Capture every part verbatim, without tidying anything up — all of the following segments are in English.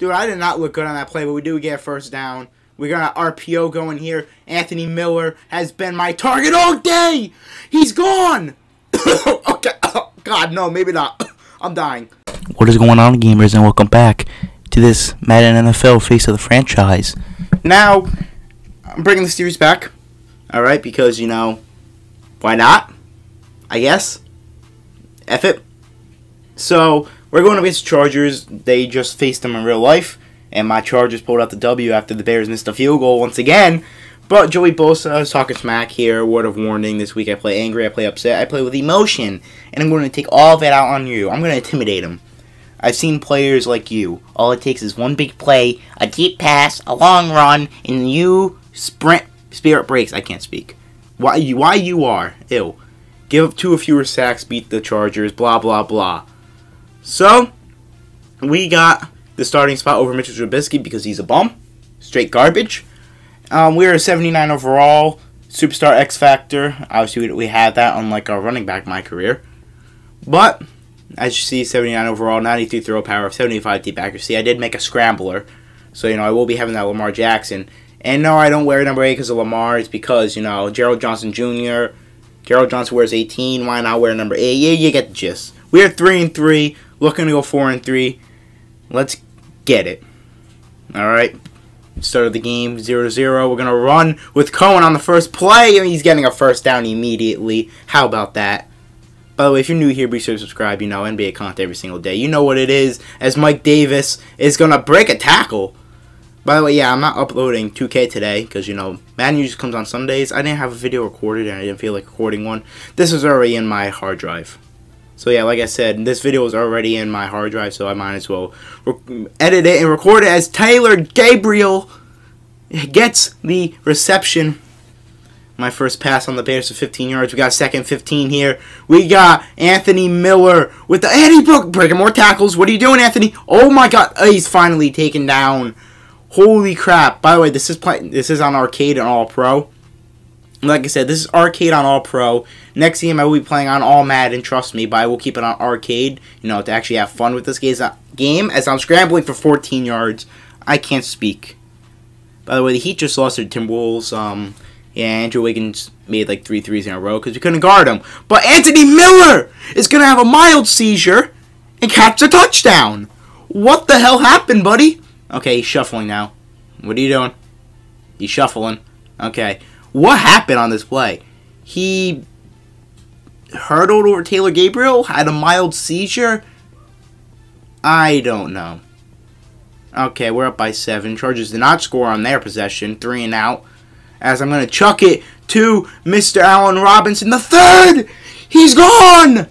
Dude, I did not look good on that play, but we do get a first down. We got an R P O going here. Anthony Miller has been my target all day. He's gone. Okay. Oh, God, no, maybe not. I'm dying. What is going on, gamers, and welcome back to this Madden N F L Face of the Franchise. Now, I'm bringing the series back. All right, because, you know, why not? I guess. F it. So, we're going against Chargers. They just faced them in real life. And my Chargers pulled out the W after the Bears missed a field goal once again. But Joey Bosa is talking smack here. Word of warning. This week I play angry. I play upset. I play with emotion. And I'm going to take all of that out on you. I'm going to intimidate him. I've seen players like you. All it takes is one big play, a deep pass, a long run, and you sprint. Spirit breaks. I can't speak. Why you, why you are. Ew. Give up two or fewer sacks. Beat the Chargers. Blah, blah, blah. So, we got the starting spot over Mitchell Trubisky because he's a bum. Straight garbage. Um, we're a seventy-nine overall. Superstar X Factor. Obviously, we, we had that unlike our running back my career. But, as you see, seventy-nine overall, ninety-three throw power, seventy-five deep accuracy. I did make a scrambler. So, you know, I will be having that Lamar Jackson. And no, I don't wear number eight because of Lamar. It's because, you know, Gerald Johnson Junior Gerald Johnson wears eighteen. Why not wear number eight? Yeah, you get the gist. We're three and three. Looking to go four and three. Let's get it. Alright. Start of the game, zero to zero. We're going to run with Cohen on the first play. And he's getting a first down immediately. How about that? By the way, if you're new here, be sure to subscribe. You know, N B A content every single day. You know what it is. As Mike Davis is going to break a tackle. By the way, yeah, I'm not uploading two K today. Because, you know, Madden usually comes on Sundays. I didn't have a video recorded and I didn't feel like recording one. This is already in my hard drive. So yeah, like I said, this video is already in my hard drive, so I might as well edit it and record it as Taylor Gabriel gets the reception. My first pass on the Bears to fifteen yards. We got second fifteen here. We got Anthony Miller with the Eddie Brook breaking more tackles. What are you doing, Anthony? Oh my God, oh, he's finally taken down. Holy crap! By the way, this is play this is on Arcade and All Pro. Like I said, this is Arcade on All Pro. Next game I will be playing on All Madden, trust me, but I will keep it on Arcade, you know, to actually have fun with this game as I'm scrambling for fourteen yards. I can't speak. By the way, the Heat just lost their Timberwolves. Um, yeah, Andrew Wiggins made like three threes in a row because we couldn't guard him. But Anthony Miller is going to have a mild seizure and catch a touchdown. What the hell happened, buddy? Okay, he's shuffling now. What are you doing? He's shuffling. Okay. What happened on this play? He hurdled over Taylor Gabriel? Had a mild seizure? I don't know. Okay, we're up by seven. Chargers did not score on their possession. Three and out. As I'm going to chuck it to Mister Allen Robinson. The third! He's gone!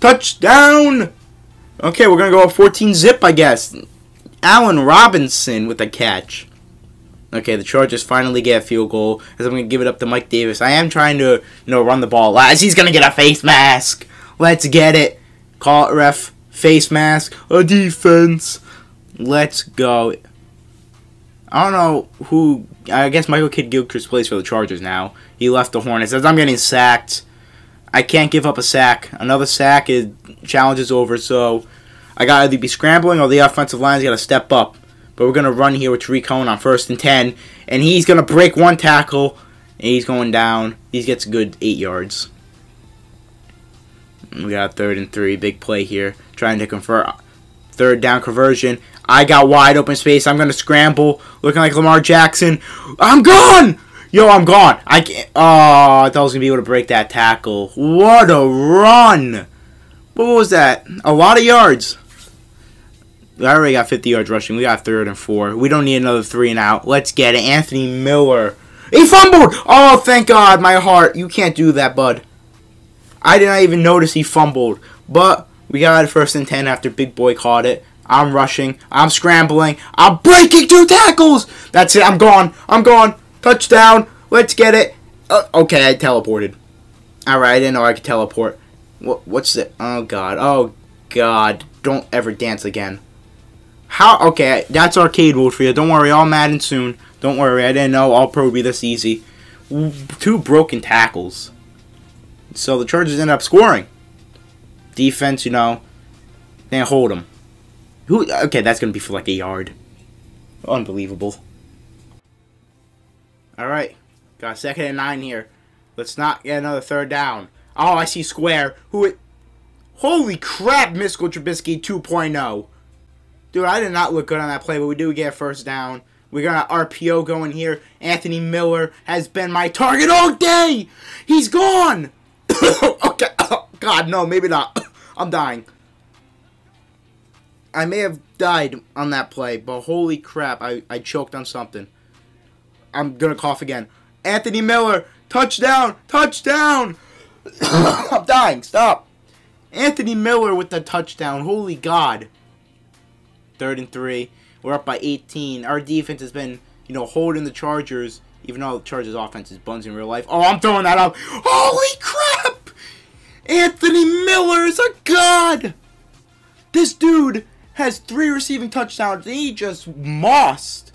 Touchdown! Okay, we're going to go up fourteen zip, I guess. Allen Robinson with a catch. Okay, the Chargers finally get a field goal as I'm going to give it up to Mike Davis. I am trying to, you know, run the ball as he's going to get a face mask. Let's get it. Call it, ref. Face mask. A defense. Let's go. I don't know who, I guess Michael Kidd-Gilchrist plays for the Chargers now. He left the Hornets. As I'm getting sacked, I can't give up a sack. Another sack is, challenge is over, so I got to either be scrambling or the offensive line's got to step up. But we're going to run here with Tariq Cohen on first and ten. And he's going to break one tackle. And he's going down. He gets a good eight yards. We got third and three. Big play here. Trying to convert. Third down conversion. I got wide open space. I'm going to scramble. Looking like Lamar Jackson. I'm gone! Yo, I'm gone. I can't. Oh, I thought I was going to be able to break that tackle. What a run. What was that? A lot of yards. I already got fifty yards rushing. We got third and four. We don't need another three and out. Let's get it. Anthony Miller. He fumbled. Oh, thank God. My heart. You can't do that, bud. I did not even notice he fumbled. But we got it first and ten after Big Boy caught it. I'm rushing. I'm scrambling. I'm breaking two tackles. That's it. I'm gone. I'm gone. Touchdown. Let's get it. Uh, okay, I teleported. All right, I didn't know I could teleport. What? What's it? Oh, God. Oh, God. Don't ever dance again. How? Okay, that's arcade world for you. Don't worry, all Madden soon. Don't worry, I didn't know All Pro would be this easy. Two broken tackles. So the Chargers end up scoring. Defense, you know, they hold them. Who? Okay, that's going to be for like a yard. Unbelievable. All right. Got a second and nine here. Let's not get another third down. Oh, I see Square. Who it? Holy crap, Mitchell Trubisky two point oh. Dude, I did not look good on that play, but we do get a first down. We got an R P O going here. Anthony Miller has been my target all day. He's gone. Okay. Oh, God, no, maybe not. I'm dying. I may have died on that play, but holy crap, I, I choked on something. I'm going to cough again. Anthony Miller, touchdown, touchdown. I'm dying, stop. Anthony Miller with the touchdown, holy God. Third and three, we're up by eighteen. Our defense has been, you know, holding the Chargers, even though the Chargers offense is buns in real life. Oh, I'm throwing that up. Holy crap. Anthony Miller is a god. This dude has three receiving touchdowns, and he just mossed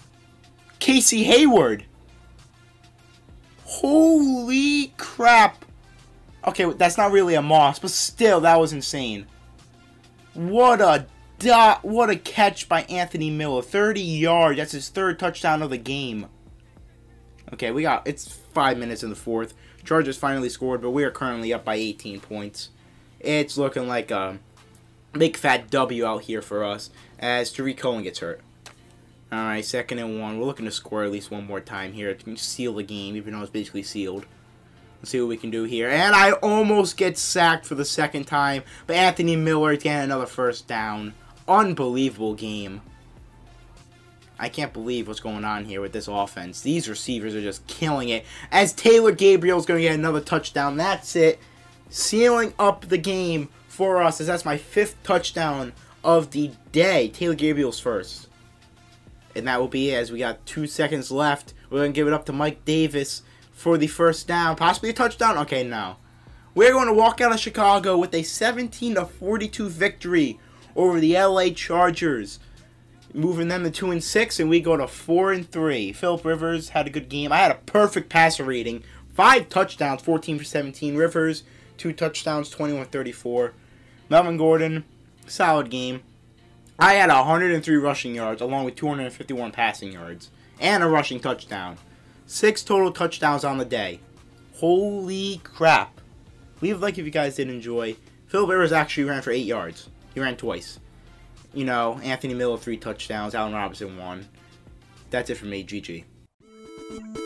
Casey Hayward. Holy crap. Okay, that's not really a moss, but still, that was insane. What a dot, what a catch by Anthony Miller. thirty yards, that's his third touchdown of the game. Okay, we got, it's five minutes in the fourth. Chargers finally scored, but we are currently up by eighteen points. It's looking like a big fat W out here for us as Tariq Cohen gets hurt. Alright, second and one. We're looking to score at least one more time here to seal the game, even though it's basically sealed. Let's see what we can do here. And I almost get sacked for the second time, but Anthony Miller getting another first down. Unbelievable game. I can't believe what's going on here with this offense. These receivers are just killing it. As Taylor Gabriel's going to get another touchdown. That's it. Sealing up the game for us, as that's my fifth touchdown of the day. Taylor Gabriel's first. And that will be it, as we got two seconds left. We're going to give it up to Mike Davis for the first down. Possibly a touchdown? Okay, no. We're going to walk out of Chicago with a seventeen to forty-two victory over the L A Chargers, moving them to two and six, and we go to four and three. Phillip Rivers had a good game. I had a perfect passer rating. Five touchdowns, fourteen for seventeen. Rivers, two touchdowns, twenty-one thirty-four. Melvin Gordon, solid game. I had one hundred three rushing yards along with two hundred fifty-one passing yards and a rushing touchdown. Six total touchdowns on the day. Holy crap. Leave a like if you guys did enjoy. Phillip Rivers actually ran for eight yards. He ran twice. You know, Anthony Miller, three touchdowns. Allen Robinson, one. That's it for me. G G.